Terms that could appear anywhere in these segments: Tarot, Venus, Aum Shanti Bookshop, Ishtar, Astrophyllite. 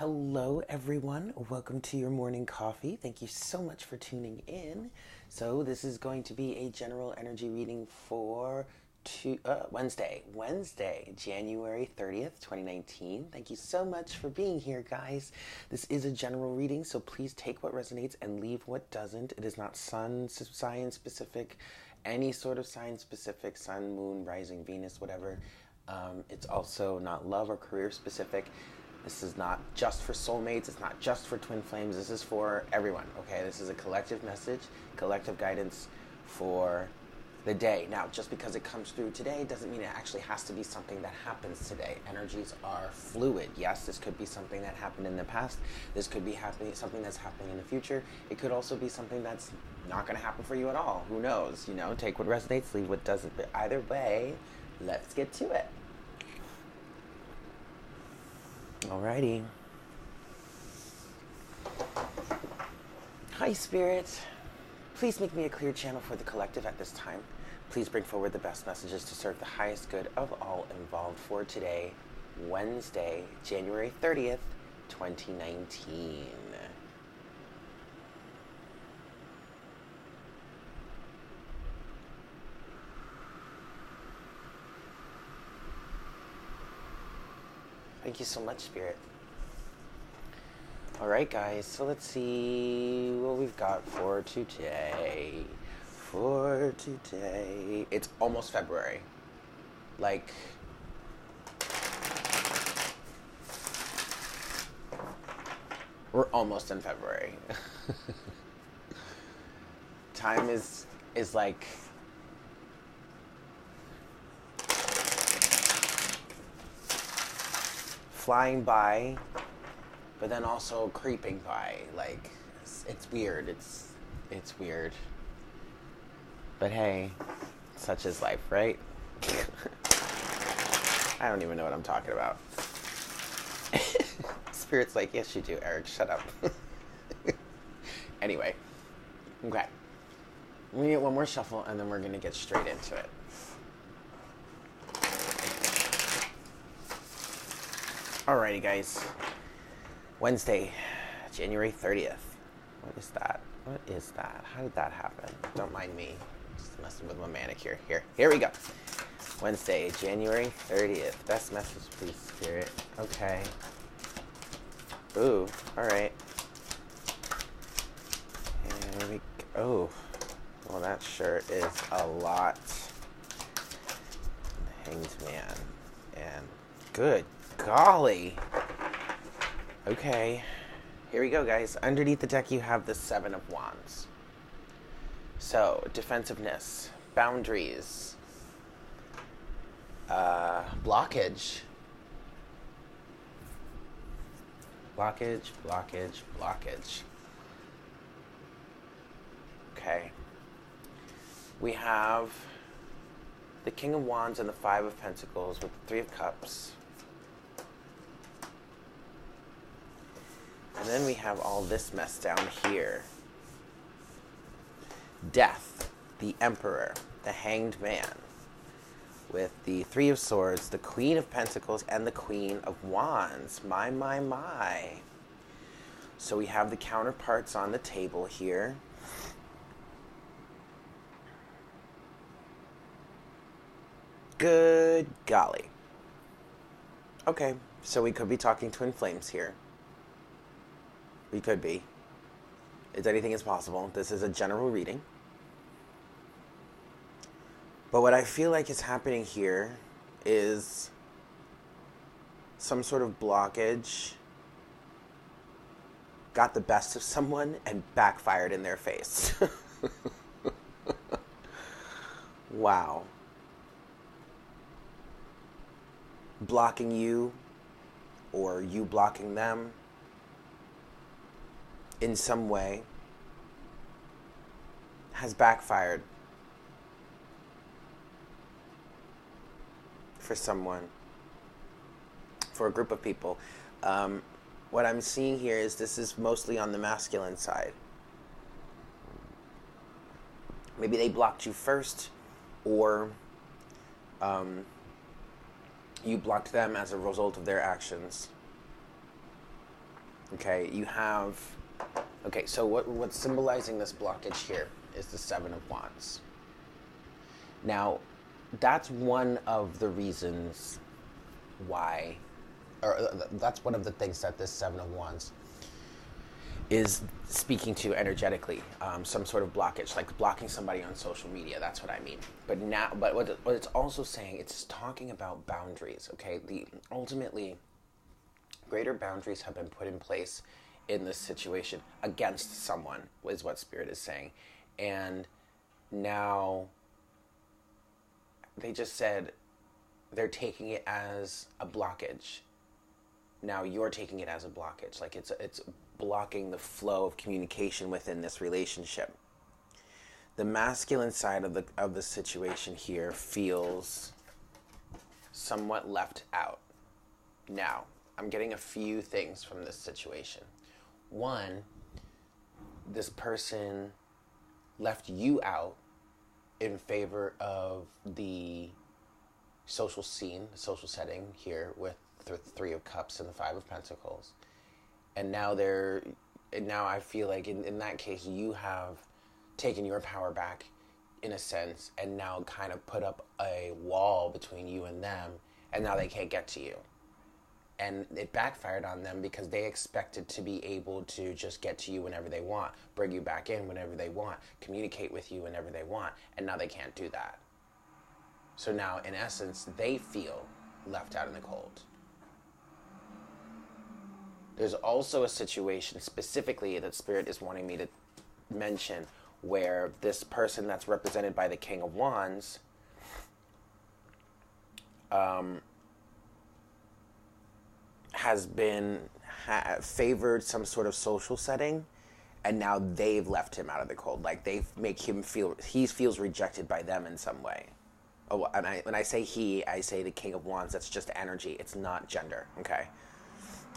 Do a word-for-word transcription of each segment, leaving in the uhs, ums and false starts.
Hello everyone, welcome to your morning coffee. Thank you so much for tuning in. So this is going to be a general energy reading for two, uh, Wednesday, Wednesday, January thirtieth, twenty nineteen. Thank you so much for being here, guys. This is a general reading, so please take what resonates and leave what doesn't. It is not sun, sign specific, any sort of sign specific, sun, moon, rising, Venus, whatever. Um, it's also not love or career specific. This is not just for soulmates. It's not just for twin flames. This is for everyone, okay? This is a collective message, collective guidance for the day. Now, just because it comes through today doesn't mean it actually has to be something that happens today. Energies are fluid. Yes, this could be something that happened in the past. This could be happening, something that's happening in the future. It could also be something that's not going to happen for you at all. Who knows? You know, take what resonates, leave what doesn't. But either way, let's get to it. Alrighty. Hi, Spirit. Please make me a clear channel for the collective at this time. Please bring forward the best messages to serve the highest good of all involved for today, Wednesday, January thirtieth, twenty nineteen. Thank you so much, Spirit. All right, guys, so let's see what we've got for today. For today. It's almost February. Like, we're almost in February. Time is, is like... flying by, but then also creeping by. Like, it's, it's weird. It's it's weird. But hey, such is life, right? I don't even know what I'm talking about. Spirit's like, yes, you do, Eric. Shut up. Anyway, okay. We need one more shuffle, and then we're gonna get straight into it. Alrighty, guys. Wednesday, January thirtieth. What is that? What is that? How did that happen? Don't mind me. Just messing with my manicure. Here. Here we go. Wednesday, January thirtieth. Best message, please, Spirit. Okay. Ooh. Alright. Here we go. Oh. Well, that sure is a lot. The Hanged Man. And good. Golly. Okay. Here we go, guys. Underneath the deck, you have the Seven of Wands. So, defensiveness, boundaries, uh, blockage. Blockage, blockage, blockage. Okay. We have the King of Wands and the Five of Pentacles with the Three of Cups. And then we have all this mess down here. Death, the Emperor, the Hanged Man, with the Three of Swords, the Queen of Pentacles, and the Queen of Wands. My, my, my. So we have the counterparts on the table here. Good golly. Okay, so we could be talking twin flames here. We could be. It's anything is possible. This is a general reading. But what I feel like is happening here is some sort of blockage got the best of someone and backfired in their face. Wow. Blocking you or you blocking them. In some way, has backfired for someone, for a group of people. Um, what I'm seeing here is this is mostly on the masculine side. Maybe they blocked you first, or um, you blocked them as a result of their actions. Okay, you have... Okay, so what, what's symbolizing this blockage here is the Seven of Wands. Now, that's one of the reasons why... Or that's one of the things that this Seven of Wands is speaking to energetically, um, some sort of blockage, like blocking somebody on social media. That's what I mean. But now, but what, what it's also saying, it's talking about boundaries. Okay, the ultimately, greater boundaries have been put in place in this situation against someone is what Spirit is saying, and now they just said they're taking it as a blockage. Now you're taking it as a blockage, like it's it's. blocking the flow of communication within this relationship. The masculine side of the of the situation here feels somewhat left out. Now, I'm getting a few things from this situation. One, this person left you out in favor of the social scene, the social setting here with the Three of Cups and the Five of Pentacles. And now they're, and now I feel like in, in that case, you have taken your power back in a sense and now kind of put up a wall between you and them, and now they can't get to you. And it backfired on them because they expected to be able to just get to you whenever they want, bring you back in whenever they want, communicate with you whenever they want, and now they can't do that. So now, in essence, they feel left out in the cold. There's also a situation specifically that Spirit is wanting me to mention where this person that's represented by the King of Wands um, has been ha favored some sort of social setting, and now they've left him out of the cold. Like, they make him feel, he feels rejected by them in some way. Oh, and I, when I say he, I say the King of Wands. That's just energy. It's not gender, okay?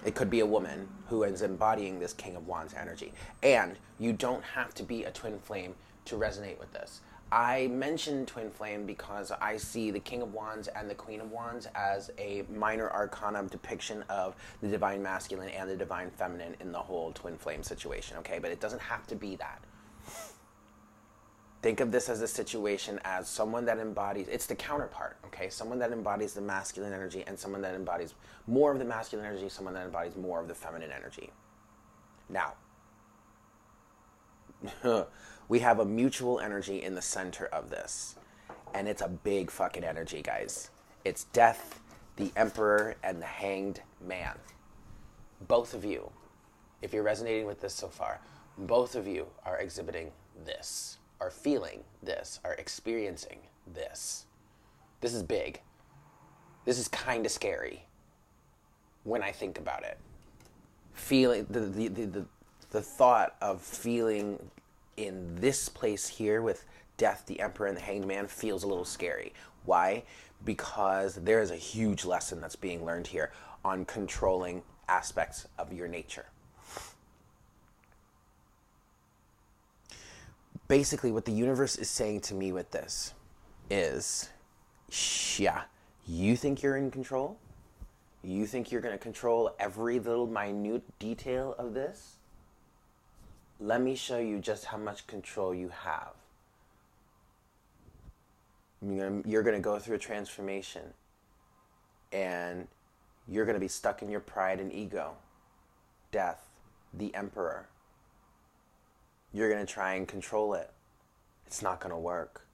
It could be a woman who is embodying this King of Wands energy. And you don't have to be a twin flame to resonate with this. I mentioned twin flame because I see the King of Wands and the Queen of Wands as a minor arcana depiction of the divine masculine and the divine feminine in the whole twin flame situation, okay? But it doesn't have to be that. Think of this as a situation as someone that embodies, it's the counterpart, okay? Someone that embodies the masculine energy and someone that embodies more of the masculine energy, someone that embodies more of the feminine energy. Now, we have a mutual energy in the center of this, and it's a big fucking energy, guys. It's Death, the Emperor, and the Hanged Man. Both of you, if you're resonating with this so far, both of you are exhibiting this. Are feeling this, are experiencing this. This is big. This is kind of scary when I think about it. Feeling the, the, the, the, the thought of feeling in this place here with Death, the Emperor, and the Hanged Man feels a little scary. Why? Because there is a huge lesson that's being learned here on controlling aspects of your nature. Basically, what the universe is saying to me with this is, yeah, you think you're in control? You think you're going to control every little minute detail of this? Let me show you just how much control you have. You're going to go through a transformation, and you're going to be stuck in your pride and ego. Death, the Emperor. You're going to try and control it. It's not going to work.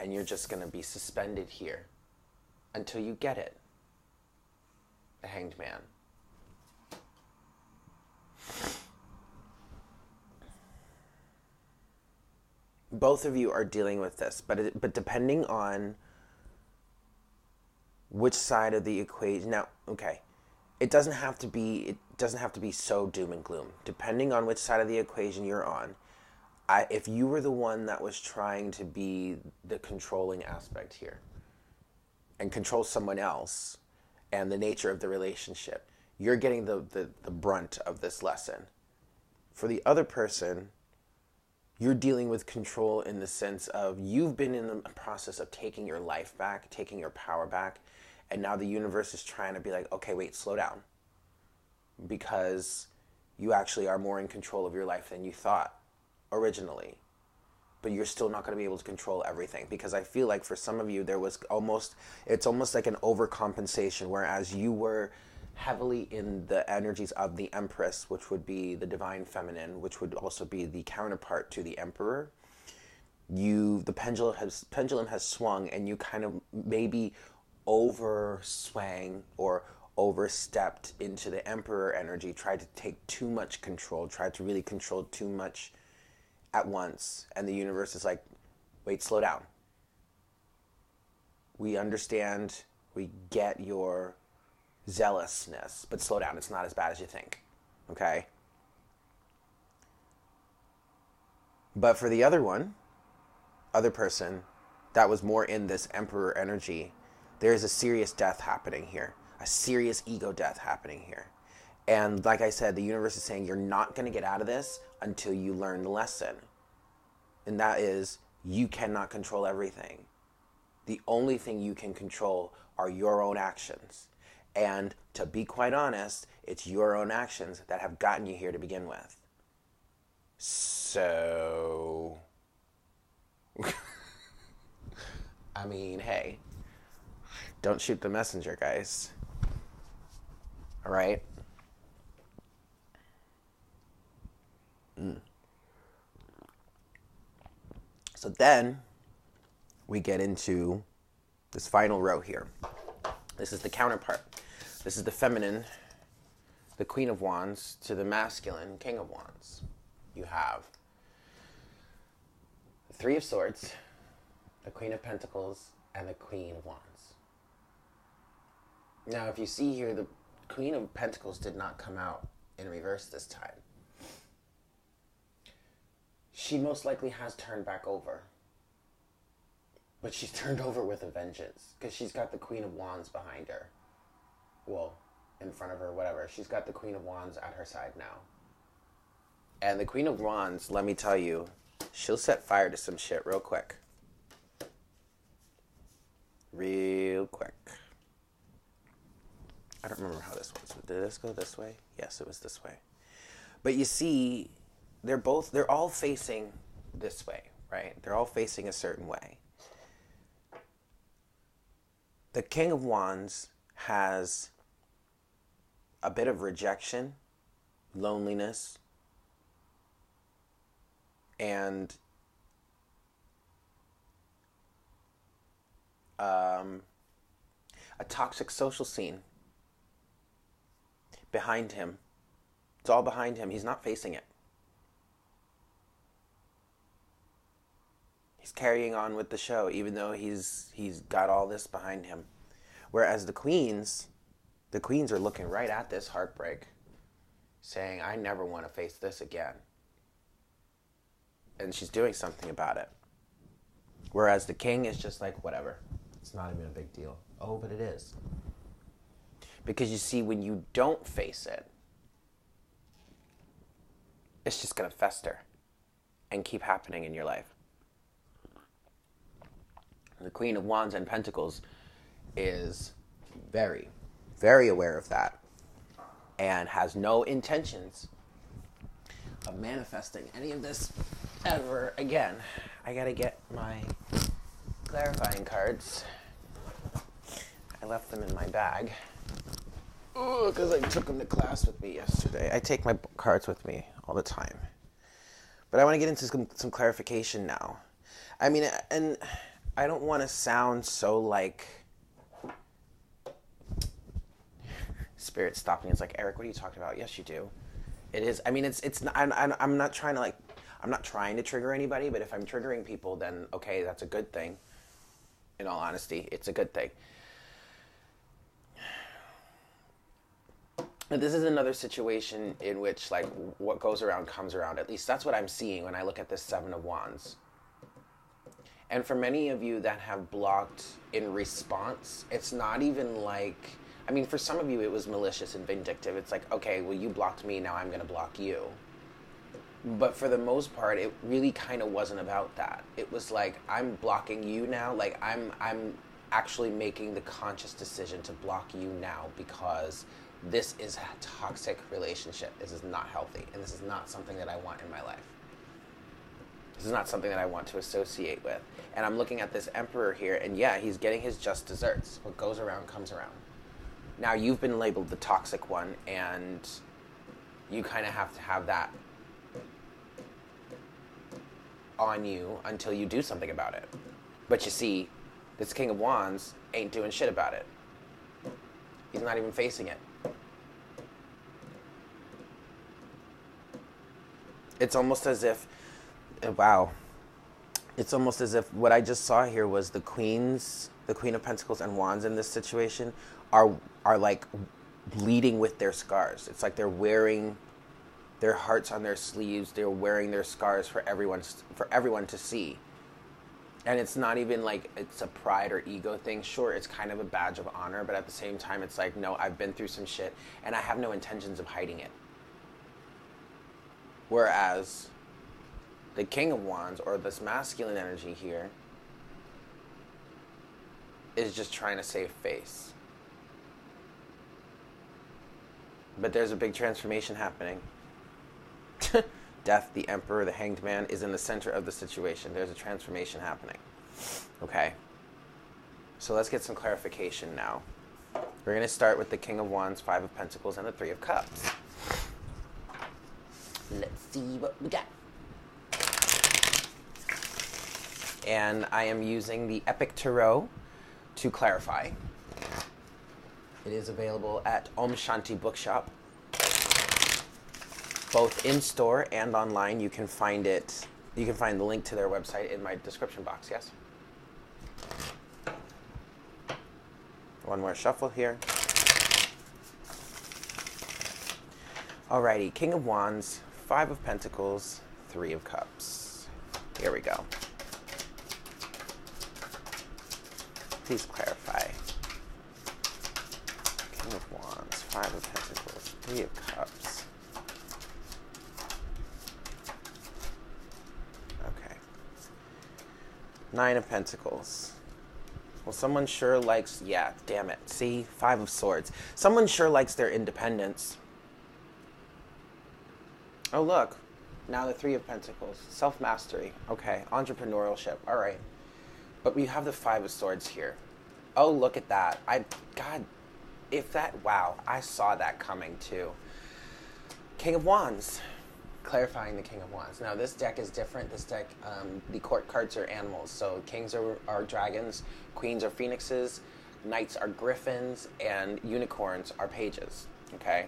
And you're just going to be suspended here until you get it. The Hanged Man. Both of you are dealing with this, but it, but depending on which side of the equation... Now, okay, it doesn't have to be... It, doesn't have to be so doom and gloom. Depending on which side of the equation you're on, I, if you were the one that was trying to be the controlling aspect here and control someone else and the nature of the relationship, you're getting the, the, the brunt of this lesson. For the other person, you're dealing with control in the sense of you've been in the process of taking your life back, taking your power back, and now the universe is trying to be like, okay, wait, slow down. because you actually are more in control of your life than you thought originally. But you're still not going to be able to control everything, because I feel like for some of you there was almost, it's almost like an overcompensation, whereas you were heavily in the energies of the Empress, which would be the divine feminine, which would also be the counterpart to the Emperor. You, the pendulum has, pendulum has swung, and you kind of maybe overswang or overstepped into the Emperor energy, tried to take too much control, tried to really control too much at once, and the universe is like, wait, slow down. We understand, we get your zealousness, but slow down, it's not as bad as you think, okay? But for the other one, other person, that was more in this Emperor energy, there is a serious death happening here, a serious ego death happening here. And like I said, the universe is saying you're not going to get out of this until you learn the lesson. And that is, you cannot control everything. The only thing you can control are your own actions. And to be quite honest, it's your own actions that have gotten you here to begin with. So, I mean, hey, don't shoot the messenger, guys. All right? So then we get into this final row here. This is the counterpart. This is the feminine, the Queen of Wands, to the masculine, King of Wands. You have the Three of Swords, the Queen of Pentacles, and the Queen of Wands. Now, if you see here, the Queen of Pentacles did not come out in reverse this time. She most likely has turned back over. But she's turned over with a vengeance, because she's got the Queen of Wands behind her. Well, in front of her, whatever. She's got the Queen of Wands at her side now. And the Queen of Wands, let me tell you, she'll set fire to some shit real quick. Real quick. I don't remember how this was. Did this go this way? Yes, it was this way. But you see, they're both, they're all facing this way, right? They're all facing a certain way. The King of Wands has a bit of rejection, loneliness, and um, a toxic social scene behind him. It's all behind him. He's not facing it. He's carrying on with the show, even though he's he's got all this behind him. Whereas the queens, the queens are looking right at this heartbreak, saying, I never want to face this again. And she's doing something about it. Whereas the king is just like, whatever. It's not even a big deal. Oh, but it is. Because you see, when you don't face it, it's just going to fester and keep happening in your life. The Queen of Wands and Pentacles is very, very aware of that and has no intentions of manifesting any of this ever again. I gotta get my clarifying cards. I left them in my bag. Oh, because I took them to class with me yesterday. I take my cards with me all the time. But I want to get into some, some clarification now. I mean, and I don't want to sound so like spirit stopping. It's like, Eric, what are you talking about? Yes, you do. It is. I mean, it's it's. Not, I'm, I'm not trying to like. I'm not trying to trigger anybody. But if I'm triggering people, then okay, that's a good thing. In all honesty, it's a good thing. But this is another situation in which like what goes around comes around. At least that's what I'm seeing when I look at this Seven of Wands. And for many of you that have blocked in response, it's not even like, I mean, for some of you, it was malicious and vindictive. It's like, okay, well, you blocked me, now I'm going to block you. But for the most part, it really kind of wasn't about that. It was like, I'm blocking you now. Like, I'm, I'm actually making the conscious decision to block you now because this is a toxic relationship. This is not healthy, and this is not something that I want in my life. This is not something that I want to associate with. And I'm looking at this Emperor here, and yeah, he's getting his just desserts. What goes around comes around. Now, you've been labeled the toxic one, and you kind of have to have that on you until you do something about it. But you see, this King of Wands ain't doing shit about it. He's not even facing it. It's almost as if, wow, it's almost as if what I just saw here was the Queens, the Queen of Pentacles and Wands in this situation are are like bleeding with their scars. It's like they're wearing their hearts on their sleeves. They're wearing their scars for everyone for everyone to see. And it's not even like it's a pride or ego thing. Sure, it's kind of a badge of honor, but at the same time, it's like, no, I've been through some shit, and I have no intentions of hiding it. Whereas the King of Wands, or this masculine energy here, is just trying to save face. But there's a big transformation happening. Death, the Emperor, the Hanged Man, is in the center of the situation. There's a transformation happening. Okay. So let's get some clarification now. We're going to start with the King of Wands, Five of Pentacles, and the Three of Cups. Let's see what we got. And I am using the Epic Tarot to clarify. It is available at Aum Shanti Bookshop. Both in-store and online, you can find it. You can find the link to their website in my description box, yes? One more shuffle here. Alrighty, King of Wands, Five of Pentacles, Three of Cups. Here we go. Please clarify. King of Wands, Five of Pentacles, Three of Cups. Okay. Nine of Pentacles. Well, someone sure likes... Yeah, damn it. See? Five of Swords. Someone sure likes their independence. Oh, look. Now the Three of Pentacles. Self-mastery. Okay. Entrepreneurship. All right. But we have the Five of Swords here. Oh, look at that. I, God, if that, wow, I saw that coming too. King of Wands, clarifying the King of Wands. Now this deck is different. This deck, um, the court cards are animals. So kings are, are dragons, queens are phoenixes, knights are griffins, and unicorns are pages, okay?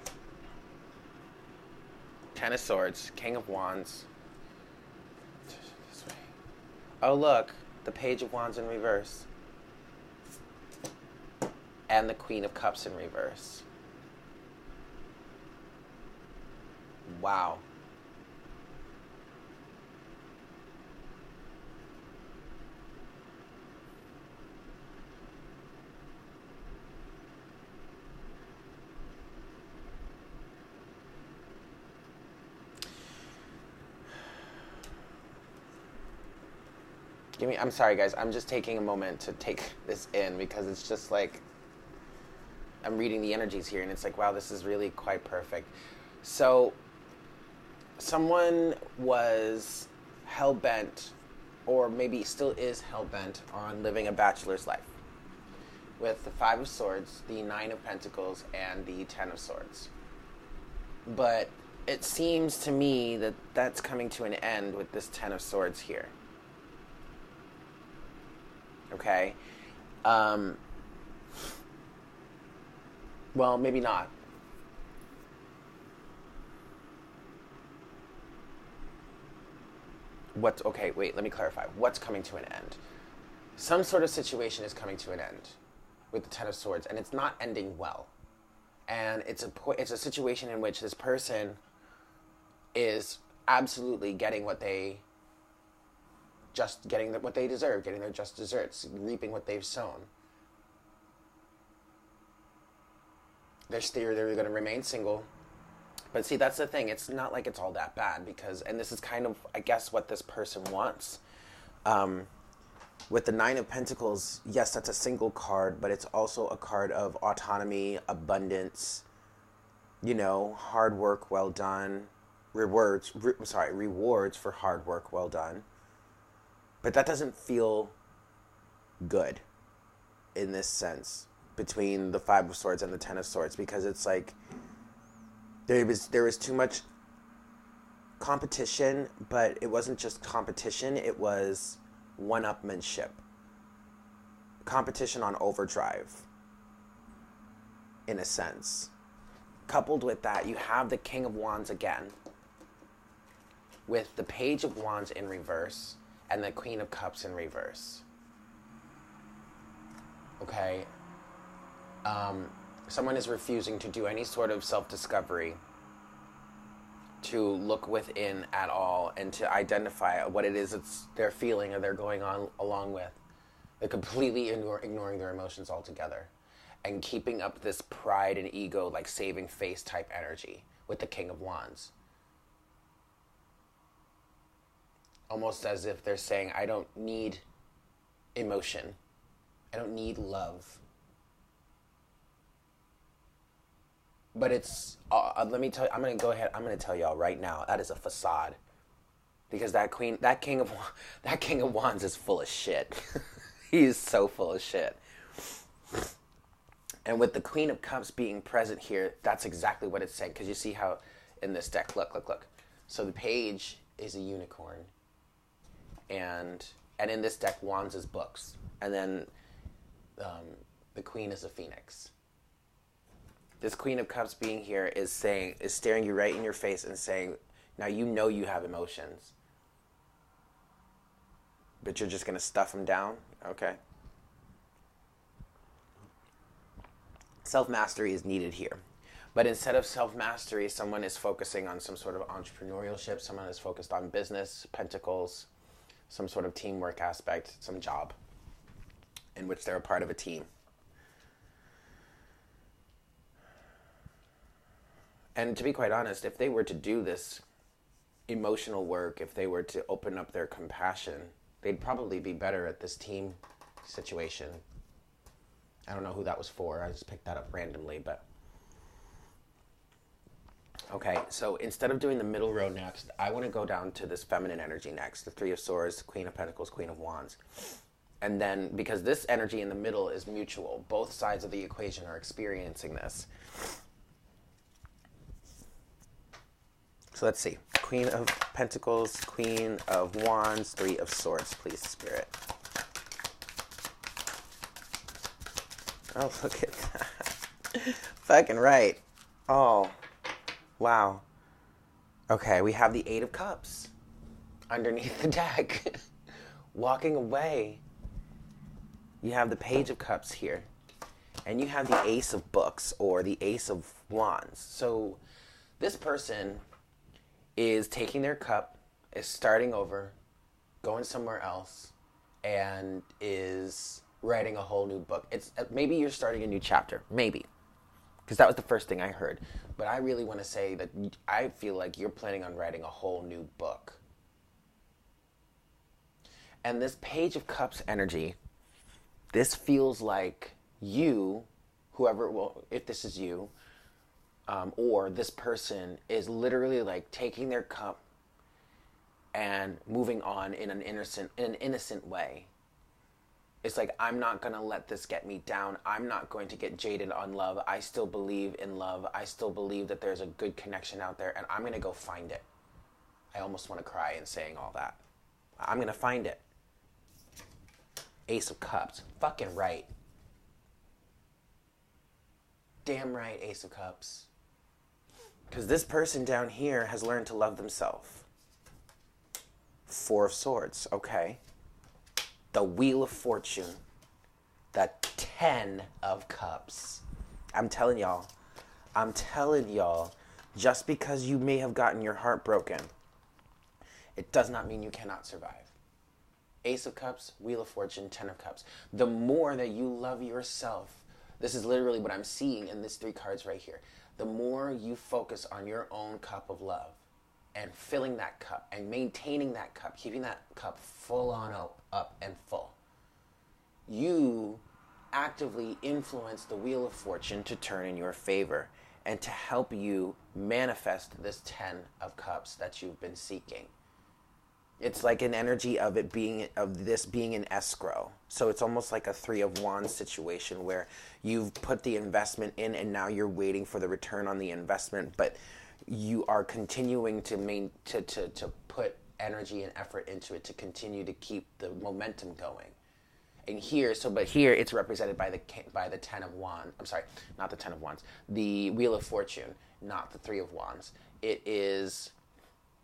Ten of Swords, King of Wands. This way. Oh, look. The Page of Wands in reverse, and the Queen of Cups in reverse. Wow. Give me, I'm sorry, guys. I'm just taking a moment to take this in because it's just like I'm reading the energies here, and it's like, wow, this is really quite perfect. So someone was hell-bent, or maybe still is hell-bent, on living a bachelor's life with the Five of Swords, the Nine of Pentacles, and the Ten of Swords. But it seems to me that that's coming to an end with this Ten of Swords here. Okay, um, well, maybe not. What's, okay, wait, let me clarify. What's coming to an end? Some sort of situation is coming to an end with the Ten of Swords, and it's not ending well. And it's a, it's a situation in which this person is absolutely getting what they... just getting the, what they deserve, getting their just desserts, reaping what they've sown. They're still, they're going to remain single. But see, that's the thing. It's not like it's all that bad because, and this is kind of, I guess, what this person wants. Um, with the Nine of Pentacles, yes, that's a single card, but it's also a card of autonomy, abundance, you know, hard work well done, rewards, re sorry, rewards for hard work well done. But that doesn't feel good in this sense between the Five of Swords and the Ten of Swords, because it's like there was, there was too much competition, but it wasn't just competition, it was one-upmanship. Competition on overdrive, in a sense. Coupled with that, you have the King of Wands again, with the Page of Wands in reverse, and the Queen of Cups in reverse. Okay? Um, someone is refusing to do any sort of self-discovery, to look within at all, and to identify what it is it's they're feeling or they're going on along with. They're completely ignore, ignoring their emotions altogether and keeping up this pride and ego, like saving face type energy with the King of Wands. Almost as if they're saying, I don't need emotion. I don't need love. But it's, uh, let me tell you, I'm going to go ahead, I'm going to tell y'all right now, that is a facade. Because that queen, that king of, that King of Wands is full of shit. He is so full of shit. And with the Queen of Cups being present here, that's exactly what it's saying. Because you see how in this deck, look, look, look. So the page is a unicorn. And and in this deck, wands is books. And then um, the queen is a phoenix. This Queen of Cups being here is saying, is staring you right in your face and saying, now you know you have emotions. But you're just going to stuff them down? Okay. Self-mastery is needed here. But instead of self-mastery, someone is focusing on some sort of entrepreneurship. Someone is focused on business, pentacles, some sort of teamwork aspect, some job in which they're a part of a team. And to be quite honest, if they were to do this emotional work, if they were to open up their compassion, they'd probably be better at this team situation. I don't know who that was for. I just picked that up randomly, but... Okay, so instead of doing the middle row next, I want to go down to this feminine energy next. The Three of Swords, Queen of Pentacles, Queen of Wands. And then, because this energy in the middle is mutual, both sides of the equation are experiencing this. So let's see. Queen of Pentacles, Queen of Wands, Three of Swords, please, Spirit. Oh, look at that. Fucking right. Oh, wow. Okay, we have the Eight of Cups underneath the deck. Walking away. You have the Page of Cups here. And you have the Ace of Books or the Ace of Wands. So this person is taking their cup, is starting over, going somewhere else, and is writing a whole new book. It's maybe you're starting a new chapter, maybe, because that was the first thing I heard. But I really want to say that I feel like you're planning on writing a whole new book. And this Page of Cups energy, this feels like you, whoever, well, if this is you, Um, or this person is literally like taking their cup and moving on in an innocent, in an innocent way. It's like, I'm not going to let this get me down. I'm not going to get jaded on love. I still believe in love. I still believe that there's a good connection out there, and I'm going to go find it. I almost want to cry in saying all that. I'm going to find it. Ace of Cups. Fucking right. Damn right, Ace of Cups. Because this person down here has learned to love themselves. Four of Swords, okay. The Wheel of Fortune. The Ten of Cups. I'm telling y'all. I'm telling y'all. Just because you may have gotten your heart broken, it does not mean you cannot survive. Ace of Cups, Wheel of Fortune, Ten of Cups. The more that you love yourself, this is literally what I'm seeing in these three cards right here. The more you focus on your own cup of love and filling that cup and maintaining that cup, keeping that cup full on up, up and full, you actively influence the Wheel of Fortune to turn in your favor. and to help you manifest this ten of cups that you've been seeking. It's like an energy of it being, of this being in escrow. So it's almost like a three of wands situation where you've put the investment in and now you're waiting for the return on the investment, but you are continuing to main, to, to, to put energy and effort into it to continue to keep the momentum going. And here, so, but here it's represented by the, by the ten of wands. I'm sorry, not the ten of wands. The Wheel of Fortune, not the three of wands. It is,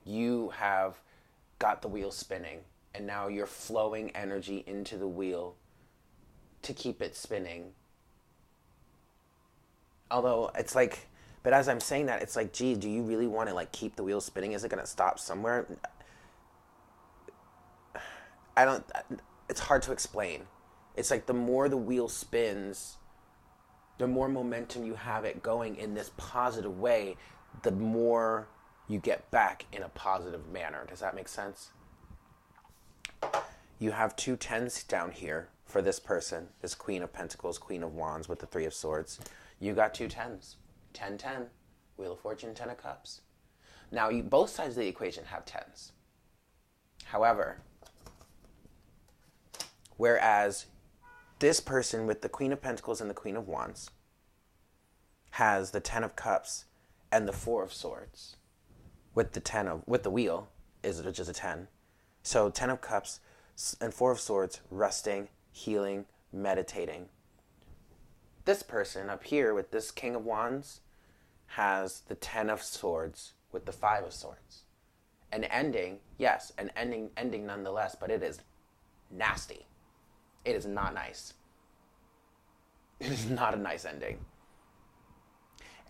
you have got the wheel spinning, and now you're flowing energy into the wheel to keep it spinning. Although it's like, but as I'm saying that, it's like, gee, do you really want to like keep the wheel spinning? Is it going to stop somewhere? I don't, it's hard to explain. It's like the more the wheel spins, the more momentum you have it going in this positive way, the more you get back in a positive manner. Does that make sense? You have two tens down here for this person, this Queen of Pentacles, Queen of Wands with the Three of Swords. You got two tens. Ten, ten. Wheel of Fortune, ten of cups. Now, you, both sides of the equation have tens. However, whereas this person with the Queen of Pentacles and the Queen of Wands has the ten of cups and the Four of Swords. With the ten of, with the wheel, is just a ten. So ten of cups and four of swords, resting, healing, meditating. This person up here with this King of Wands has the ten of swords with the five of swords. An ending, yes, an ending, ending nonetheless, but it is nasty. It is not nice. It is not a nice ending.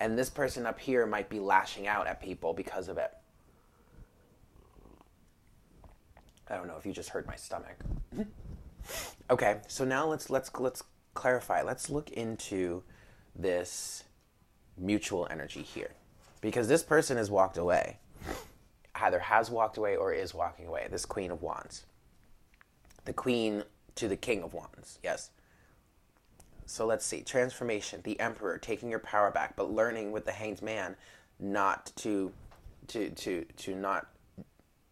And this person up here might be lashing out at people because of it. I don't know if you just heard my stomach. Okay, so now let's let's let's clarify. Let's look into this mutual energy here, because this person has walked away, either has walked away or is walking away. This Queen of Wands, the Queen to the King of Wands, yes. So let's see. Transformation, the Emperor, taking your power back, but learning with the Hanged Man not to, to, to, to not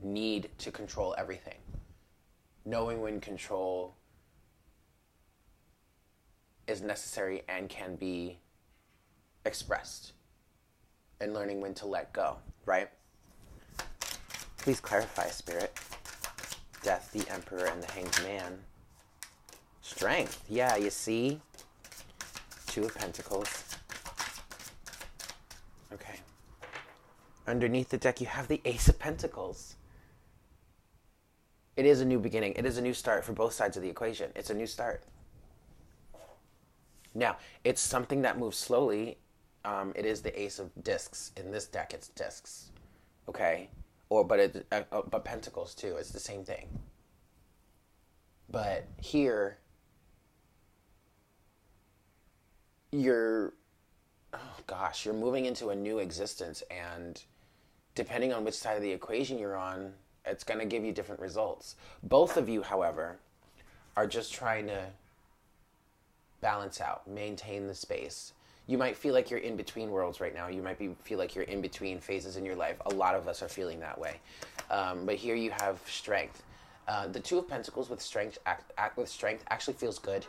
need to control everything. Knowing when control is necessary and can be expressed. And learning when to let go, right? Please clarify, Spirit. Death, the Emperor, and the Hanged Man. Strength. Yeah, you see? Two of Pentacles. Okay. Underneath the deck, you have the Ace of Pentacles. It is a new beginning. It is a new start for both sides of the equation. It's a new start. Now, it's something that moves slowly. Um, it is the Ace of Discs. In this deck, it's discs. Okay? Or, but, it, uh, uh, but Pentacles, too. It's the same thing. But here... You're, oh gosh, you're moving into a new existence, and depending on which side of the equation you're on, it's going to give you different results. Both of you, however, are just trying to balance out, maintain the space. You might feel like you're in between worlds right now. You might be, feel like you're in between phases in your life. A lot of us are feeling that way. Um, but here you have strength. Uh, the Two of Pentacles with strength, act, act with strength actually feels good.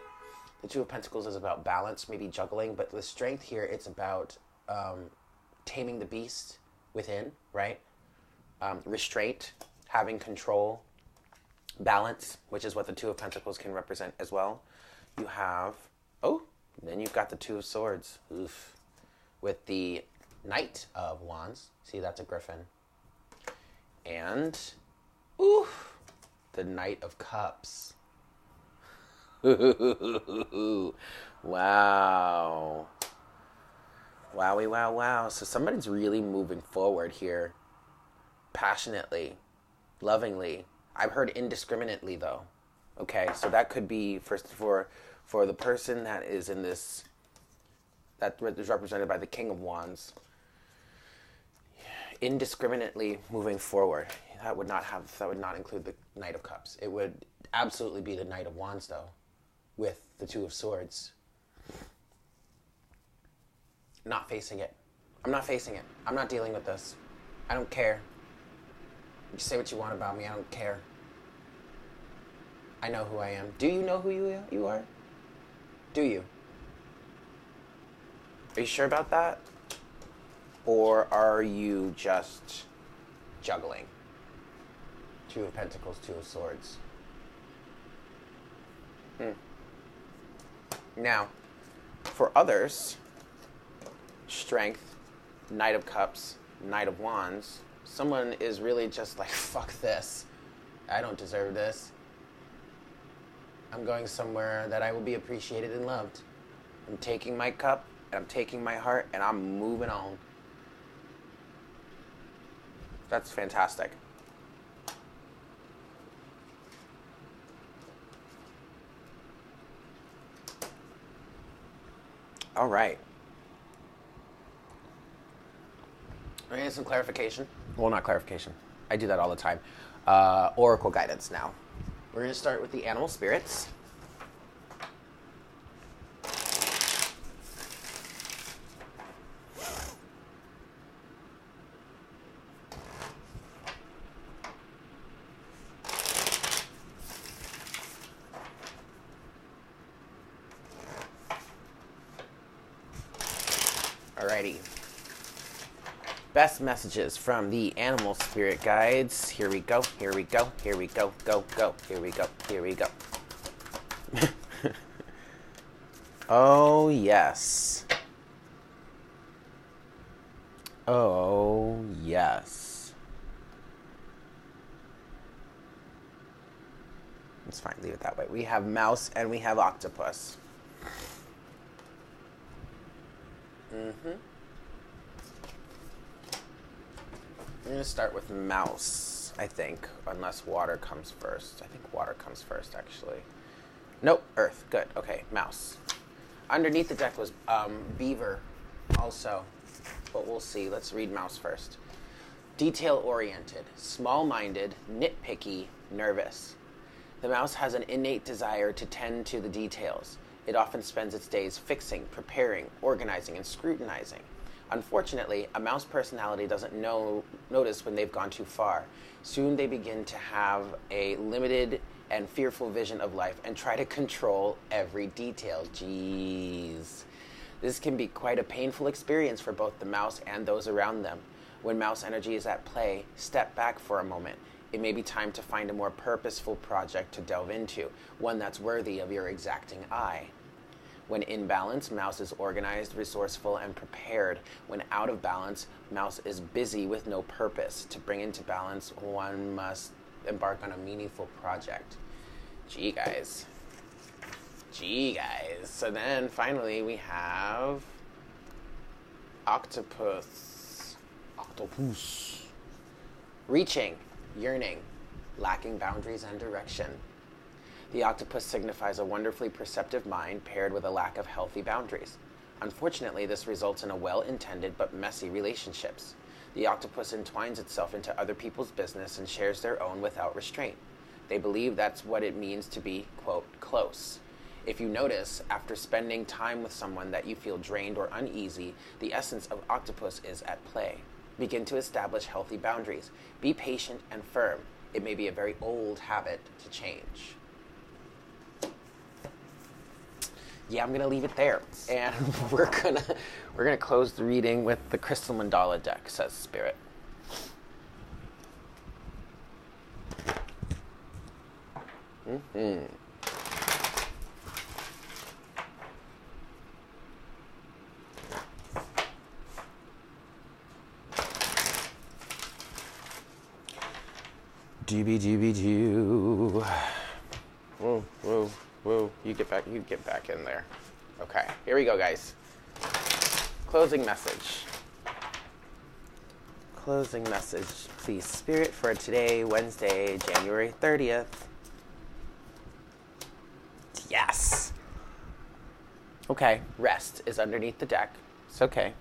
The Two of Pentacles is about balance, maybe juggling, but the strength here, it's about um, taming the beast within, right? Um, restraint, having control, balance, which is what the Two of Pentacles can represent as well. You have, oh, then you've got the Two of Swords, oof, with the Knight of Wands. See, that's a griffin. And, oof, the Knight of Cups. Wow. Wowie, wow, wow. So somebody's really moving forward here. Passionately. Lovingly. I've heard indiscriminately, though. Okay, so that could be for, for, for the person that is in this... that is represented by the King of Wands. Indiscriminately moving forward. That would not have... that would not include the Knight of Cups. It would absolutely be the Knight of Wands, though. With the Two of Swords, not facing it, I'm not facing it. I'm not dealing with this. I don't care. You say what you want about me. I don't care. I know who I am. Do you know who you you are? Do you? Are you sure about that? Or are you just juggling? Two of Pentacles, Two of Swords. Hmm. Now, for others, Strength, Knight of Cups, Knight of Wands, someone is really just like, fuck this. I don't deserve this. I'm going somewhere that I will be appreciated and loved. I'm taking my cup, and I'm taking my heart, and I'm moving on. That's fantastic. All right. I need some clarification. Well, not clarification. I do that all the time. Uh, oracle guidance now. We're going to start with the animal spirits. Alrighty. Best messages from the animal spirit guides. Here we go, here we go, here we go, go, go, here we go, here we go. Oh, yes. Oh, yes. Let's fine, leave it that way. We have mouse and we have octopus. Mm-hmm. I'm going to start with mouse, I think, unless water comes first. I think water comes first, actually. Nope, earth. Good. Okay, mouse. Underneath the deck was um, beaver also, but we'll see. Let's read mouse first. Detail-oriented, small-minded, nitpicky, nervous. The mouse has an innate desire to tend to the details. It often spends its days fixing, preparing, organizing, and scrutinizing. Unfortunately, a mouse personality doesn't know, notice when they've gone too far. Soon they begin to have a limited and fearful vision of life and try to control every detail. Jeez. This can be quite a painful experience for both the mouse and those around them. When mouse energy is at play, step back for a moment. It may be time to find a more purposeful project to delve into, one that's worthy of your exacting eye. When in balance, mouse is organized, resourceful, and prepared. When out of balance, mouse is busy with no purpose. To bring into balance, one must embark on a meaningful project. Gee, guys. Gee, guys. So then, finally, we have octopus. Octopus. Reaching, yearning, lacking boundaries and direction. The octopus signifies a wonderfully perceptive mind paired with a lack of healthy boundaries. Unfortunately, this results in a well-intended but messy relationships. The octopus entwines itself into other people's business and shares their own without restraint. They believe that's what it means to be, quote, close. If you notice, after spending time with someone that you feel drained or uneasy, the essence of octopus is at play. Begin to establish healthy boundaries. Be patient and firm. It may be a very old habit to change. Yeah, I'm gonna leave it there, and we're gonna we're gonna close the reading with the Crystal Mandala deck, says Spirit. Mm-hmm. Doobie doobie doo. Whoa, whoa. Whoa, you get back, you get back in there. Okay, here we go, guys. Closing message. Closing message, please, Spirit, for today, Wednesday, January thirtieth. Yes! Okay, rest is underneath the deck. It's okay.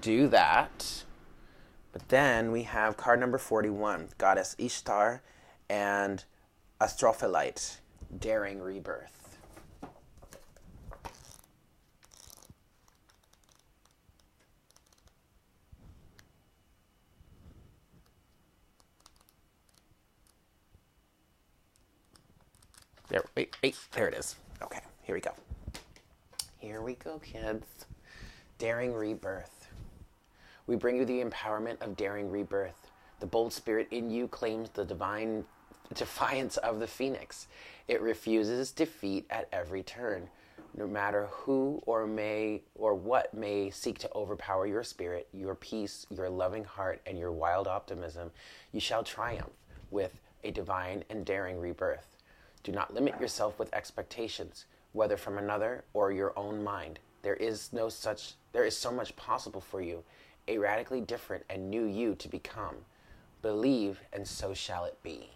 Do that. But then we have card number forty-one, Goddess Ishtar and Astrophyllite. Daring rebirth. There, wait, wait, there it is. Okay, here we go. Here we go, kids. Daring rebirth. We bring you the empowerment of daring rebirth. The bold spirit in you claims the divine defiance of the phoenix. It refuses defeat at every turn, no matter who or may or what may seek to overpower your spirit, your peace, your loving heart, and your wild optimism. You shall triumph with a divine and daring rebirth. Do not limit yourself with expectations, whether from another or your own mind. There is no such, there is so much possible for you, a radically different and new you to become. Believe, and so shall it be.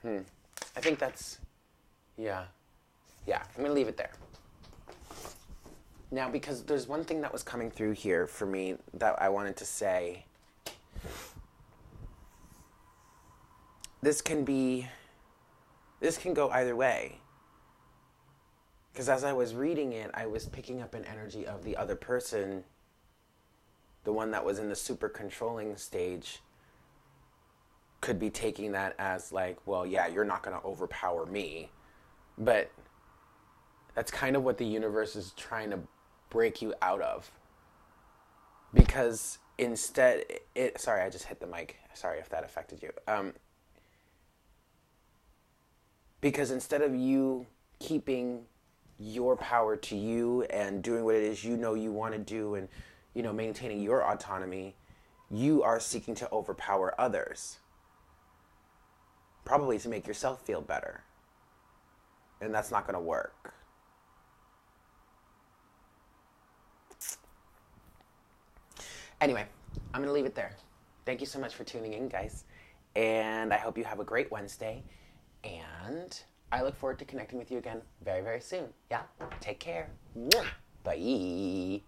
Hmm. I think that's, yeah. Yeah, I'm going to leave it there. Now, because there's one thing that was coming through here for me that I wanted to say. This can be, this can go either way. Because as I was reading it, I was picking up an energy of the other person, the one that was in the super controlling stage, could be taking that as like, well, yeah, you're not going to overpower me. But that's kind of what the universe is trying to break you out of. Because instead, it, sorry, I just hit the mic. Sorry if that affected you. Um, because instead of you keeping your power to you and doing what it is you know you want to do and, you know, maintaining your autonomy, you are seeking to overpower others. Probably to make yourself feel better. And that's not going to work. Anyway, I'm going to leave it there. Thank you so much for tuning in, guys. And I hope you have a great Wednesday. And I look forward to connecting with you again very, very soon. Yeah? Take care. Bye.